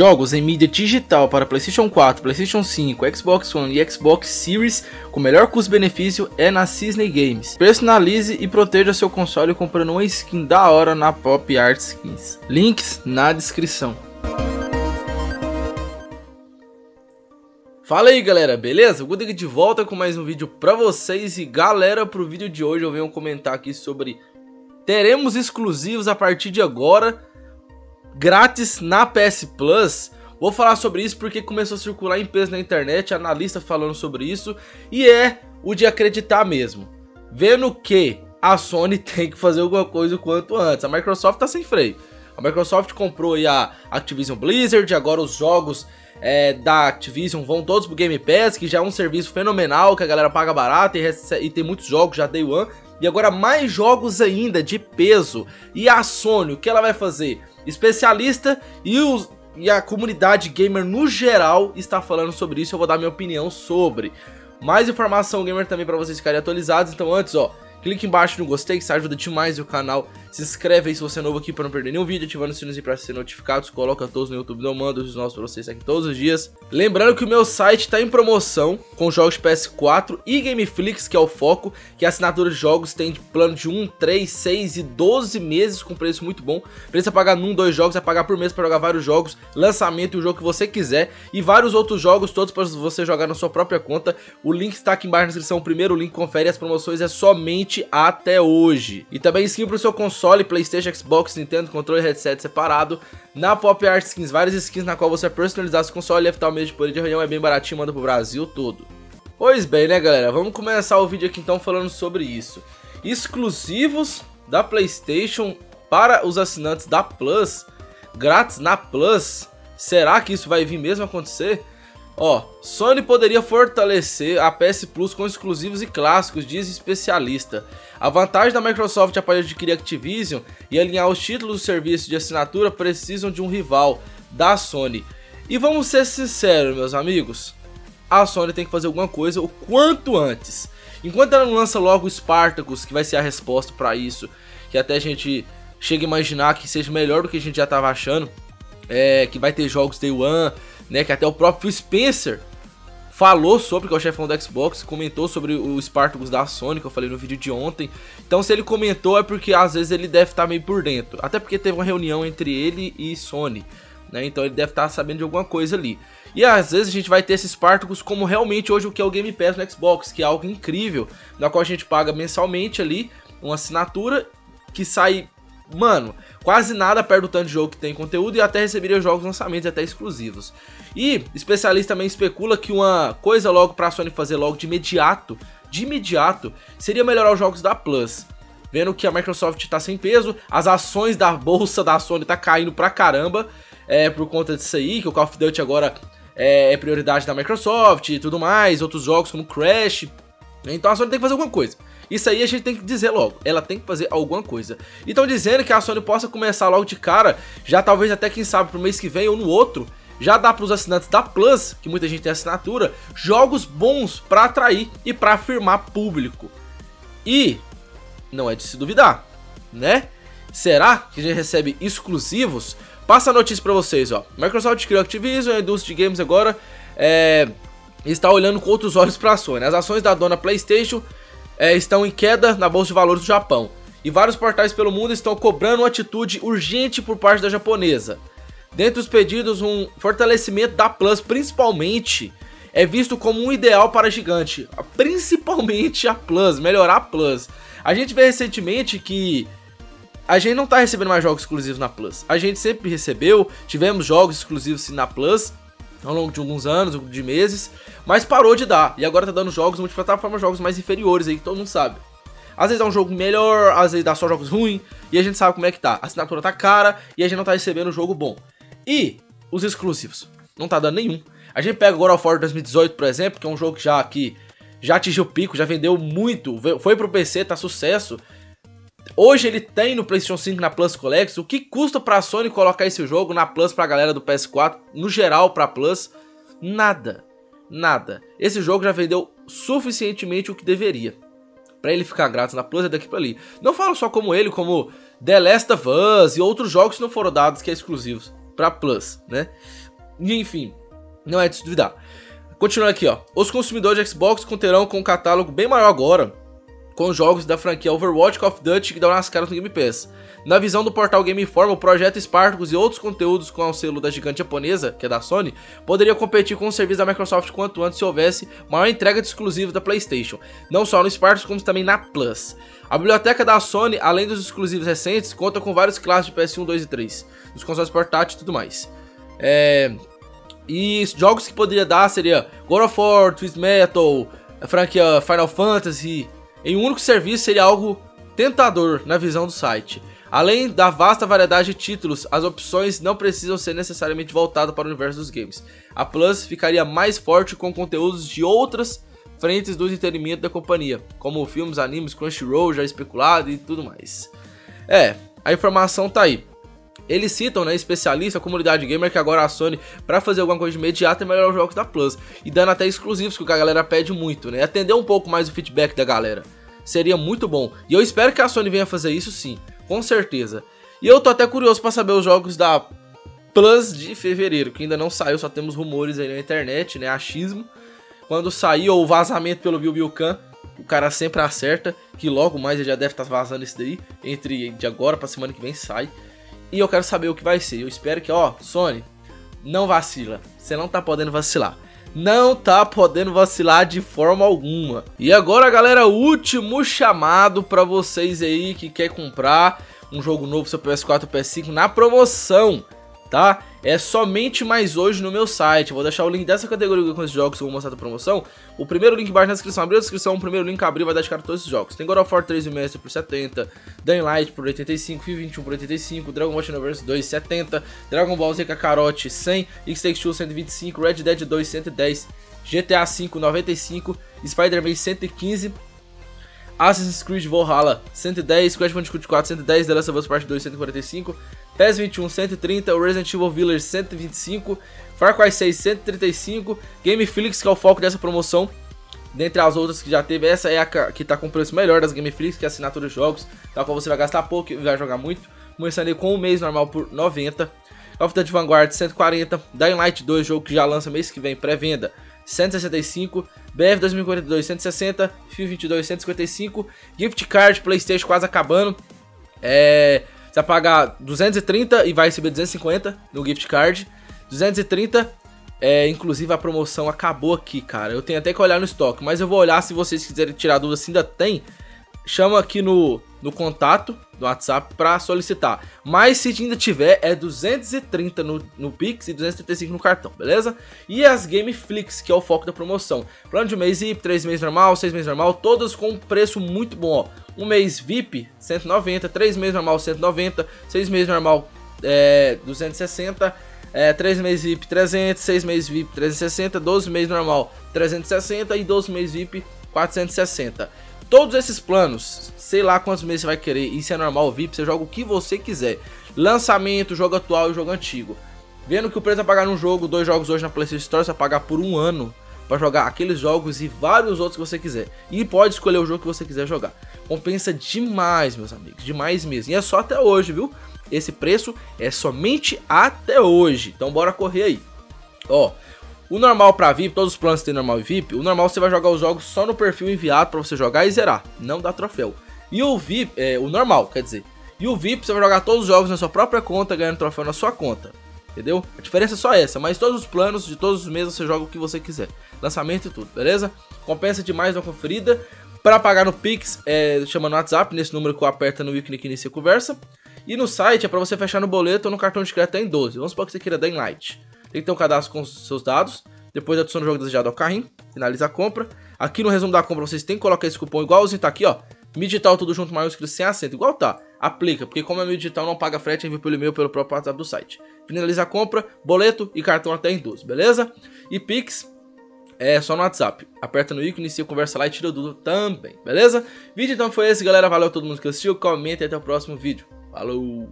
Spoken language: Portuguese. Jogos em mídia digital para PlayStation 4, PlayStation 5, Xbox One e Xbox Series com melhor custo-benefício é na Cisne Games. Personalize e proteja seu console comprando uma skin da hora na Pop Art Skins. Links na descrição. Fala aí galera, beleza? O Guda aqui de volta com mais um vídeo pra vocês. E galera, pro vídeo de hoje eu venho comentar aqui sobre... teremos exclusivos a partir de agora, grátis na PS Plus. Vou falar sobre isso porque começou a circular em peso na internet, analista falando sobre isso, e é o de acreditar mesmo. Vendo que a Sony tem que fazer alguma coisa o quanto antes. A Microsoft tá sem freio. A Microsoft comprou aí a Activision Blizzard, agora os jogos da Activision vão todos pro Game Pass, que já é um serviço fenomenal, que a galera paga barato e tem muitos jogos já Day One. E agora mais jogos ainda de peso. E a Sony, o que ela vai fazer? Especialista e a comunidade gamer no geral está falando sobre isso. Eu vou dar minha opinião sobre. Mais informação gamer também para vocês ficarem atualizados. Então antes, ó, clique embaixo no gostei, que isso ajuda demais o canal. Se inscreve aí se você é novo aqui para não perder nenhum vídeo, ativando o sininho para ser notificados. Coloca todos no YouTube, eu mando os nossos para vocês aqui todos os dias. Lembrando que o meu site está em promoção com jogos de PS4 e Gameflix, que é o foco, que é a assinatura de jogos, tem de plano de 1, 3, 6 e 12 meses com preço muito bom. Preço a pagar num, dois jogos, a pagar por mês para jogar vários jogos, lançamento e o jogo que você quiser e vários outros jogos, todos para você jogar na sua própria conta. O link está aqui embaixo na descrição, o primeiro link, confere as promoções, é somente até hoje. E também skin para o seu console, PlayStation, Xbox, Nintendo, controle e headset separado. Na Pop Art Skins, várias skins na qual você vai personalizar seu console e evitar o medo de poder de reunião. É bem baratinho, manda pro Brasil todo. Pois bem, né galera, vamos começar o vídeo aqui então falando sobre isso. Exclusivos da PlayStation para os assinantes da Plus, grátis na Plus. Será que isso vai vir mesmo acontecer? Ó, Sony poderia fortalecer a PS Plus com exclusivos e clássicos, diz especialista. A vantagem da Microsoft após adquirir Activision e alinhar os títulos do serviço de assinatura precisam de um rival da Sony. E vamos ser sinceros, meus amigos, a Sony tem que fazer alguma coisa o quanto antes. Enquanto ela não lança logo o Spartacus, que vai ser a resposta para isso, que até a gente chega a imaginar que seja melhor do que a gente já estava achando, que vai ter jogos Day One, né, que até o próprio Spencer falou sobre, que é o chefão do Xbox, comentou sobre o Spartacus da Sony, que eu falei no vídeo de ontem. Então se ele comentou é porque às vezes ele deve estar meio por dentro, até porque teve uma reunião entre ele e Sony, né, então ele deve estar sabendo de alguma coisa ali. E às vezes a gente vai ter esse Spartacus como realmente hoje o que é o Game Pass no Xbox, que é algo incrível, na qual a gente paga mensalmente ali, uma assinatura que sai... mano, quase nada perto do tanto de jogo que tem conteúdo e até receberia jogos, lançamentos e até exclusivos. E especialista também especula que uma coisa logo pra Sony fazer logo de imediato, seria melhorar os jogos da Plus. Vendo que a Microsoft tá sem peso, as ações da bolsa da Sony tá caindo pra caramba por conta disso aí, que o Call of Duty agora é prioridade da Microsoft e tudo mais, outros jogos como Crash. Então a Sony tem que fazer alguma coisa. Isso aí a gente tem que dizer logo, ela tem que fazer alguma coisa. Então dizendo que a Sony possa começar logo de cara, já talvez até quem sabe pro mês que vem ou no outro, já dá para os assinantes da Plus, que muita gente tem assinatura, jogos bons para atrair e para afirmar público. E não é de se duvidar, né? Será que a gente recebe exclusivos? Passa a notícia para vocês, ó. Microsoft criou Activision, a indústria de games agora está olhando com outros olhos para a Sony. As ações da dona PlayStation estão em queda na bolsa de valores do Japão e vários portais pelo mundo estão cobrando uma atitude urgente por parte da japonesa. Dentre os pedidos, um fortalecimento da Plus, principalmente, é visto como um ideal para a gigante, principalmente a Plus, melhorar a Plus. A gente vê recentemente que a gente não está recebendo mais jogos exclusivos na Plus. A gente sempre recebeu, tivemos jogos exclusivos na Plus ao longo de alguns anos, de meses, mas parou de dar, e agora tá dando jogos multiplataformas, jogos mais inferiores aí, que todo mundo sabe. Às vezes dá um jogo melhor, às vezes dá só jogos ruins, e a gente sabe como é que tá. A assinatura tá cara, e a gente não tá recebendo jogo bom. E os exclusivos, não tá dando nenhum. A gente pega o God of War 2018, por exemplo, que é um jogo que já atingiu o pico, já vendeu muito, foi pro PC, tá sucesso. Hoje ele tem no PlayStation 5 na Plus Collection. O que custa pra Sony colocar esse jogo na Plus pra galera do PS4, no geral pra Plus? Nada, nada. Esse jogo já vendeu suficientemente o que deveria pra ele ficar grátis na Plus, é daqui pra ali. Não falo só como ele, como The Last of Us e outros jogos que não foram dados, que é exclusivos. para Plus, né? E enfim, não é de se duvidar. Continuando aqui, ó. Os consumidores de Xbox conterão com um catálogo bem maior agora, com jogos da franquia Overwatch, Call of Duty que dão nas caras no Game Pass. Na visão do portal Game Informa, o projeto Spartacus e outros conteúdos com o selo da gigante japonesa, que é da Sony, poderia competir com o serviço da Microsoft quanto antes se houvesse maior entrega de exclusivos da PlayStation, não só no Spartacus, como também na Plus. A biblioteca da Sony, além dos exclusivos recentes, conta com vários clássicos de PS1, 2 e 3, dos consoles portáteis e tudo mais. E jogos que poderia dar seria God of War, Twisted Metal, a franquia Final Fantasy. Em um único serviço seria algo tentador na visão do site. Além da vasta variedade de títulos, as opções não precisam ser necessariamente voltadas para o universo dos games. A Plus ficaria mais forte com conteúdos de outras frentes do entretenimento da companhia, como filmes, animes, Crunchyroll, já especulado e tudo mais. A informação tá aí. Eles citam, né, especialista, a comunidade gamer, que agora a Sony, pra fazer alguma coisa de imediato, é melhorar os jogos da Plus. E dando até exclusivos, que a galera pede muito, né? Atender um pouco mais o feedback da galera. Seria muito bom. E eu espero que a Sony venha fazer isso sim, com certeza. E eu tô até curioso pra saber os jogos da Plus de fevereiro, que ainda não saiu, só temos rumores aí na internet, né? Achismo. Quando sair, ou vazamento pelo Bilbil Khan, o cara sempre acerta, que logo mais ele já deve estar vazando isso daí, entre de agora pra semana que vem sai. E eu quero saber o que vai ser. Eu espero que, ó, Sony, não vacila. Você não tá podendo vacilar. Não tá podendo vacilar de forma alguma. E agora, galera, último chamado pra vocês aí que quer comprar um jogo novo pro seu PS4 ou PS5 na promoção, tá? É somente mais hoje no meu site. Eu vou deixar o link dessa categoria com esses jogos que eu vou mostrar da promoção. O primeiro link embaixo na descrição. Abriu a descrição, o primeiro link que abriu vai dar de cara todos esses jogos. Tem God of War 3 Remastered por 70, Dying Light por 85, FIFA 21 por 85, Dragon Ball Universe 2 70, Dragon Ball Z Kakarot 100, X-Takes-Two 125, Red Dead 2 110, GTA 5 95, Spider-Man 115, Assassin's Creed Valhalla 110, Crash Bandicoot 4 110, The Last of Us Part 2 145, PES 21 130, Resident Evil Village 125, Far Cry 6 135, Gameflix, que é o foco dessa promoção. Dentre as outras que já teve, essa é a que tá com o preço melhor das Gameflix, que é a assinatura de jogos, tal qual você vai gastar pouco e vai jogar muito. Começando com o mês normal por 90, Call of Duty Vanguard 140, Dying Light 2, jogo que já lança mês que vem, pré-venda 165, BF 2042 160, FIFA 22 155, Gift Card PlayStation quase acabando, você vai pagar 230 e vai receber 250 no Gift Card, 230, inclusive a promoção acabou aqui, cara, eu tenho até que olhar no estoque, mas eu vou olhar se vocês quiserem tirar dúvida se ainda tem, chama aqui no contato do WhatsApp pra solicitar, mas se ainda tiver é 230 no Pix e 235 no cartão, beleza? E as Gameflix, que é o foco da promoção, plano de mês VIP, 3 meses normal, 6 meses normal, todas com um preço muito bom, ó. Um mês VIP 190, 3 meses normal 190, 6 meses normal 260, 3 meses VIP 300, 6 meses VIP 360, 12 meses normal 360 e 12 meses VIP 460. Todos esses planos, sei lá quantos meses você vai querer, isso é normal, VIP, você joga o que você quiser. Lançamento, jogo atual e jogo antigo. Vendo que o preço a pagar num jogo, 2 jogos hoje na PlayStation Store, você vai pagar por 1 ano para jogar aqueles jogos e vários outros que você quiser. E pode escolher o jogo que você quiser jogar. Compensa demais, meus amigos, demais mesmo. E é só até hoje, viu? Esse preço é somente até hoje, então bora correr aí. Ó... O normal pra VIP, todos os planos tem normal e VIP, o normal você vai jogar os jogos só no perfil enviado pra você jogar e zerar, não dá troféu. E o VIP, o normal, quer dizer, e o VIP você vai jogar todos os jogos na sua própria conta, ganhando troféu na sua conta, entendeu? A diferença é só essa, mas todos os planos de todos os meses você joga o que você quiser, lançamento e tudo, beleza? Compensa demais uma conferida, pra pagar no Pix, chama no WhatsApp, nesse número que eu aperto no ícone que inicia a conversa, e no site é pra você fechar no boleto ou no cartão de crédito em 12, vamos supor que você queira dar em Light. Tem que ter um cadastro com os seus dados, depois adiciona o jogo desejado ao carrinho, finaliza a compra. Aqui no resumo da compra vocês têm que colocar esse cupom igualzinho, tá aqui ó, Midital tudo junto, maiúsculo, sem acento, igual tá. Aplica, porque como é Midital não paga frete, envia pelo e-mail, pelo próprio WhatsApp do site. Finaliza a compra, boleto e cartão até em 12, beleza? E Pix, só no WhatsApp, aperta no ícone, inicia, conversa lá e tira o dúvida também, beleza? Vídeo então foi esse, galera, valeu a todo mundo que assistiu, comenta e até o próximo vídeo, falou!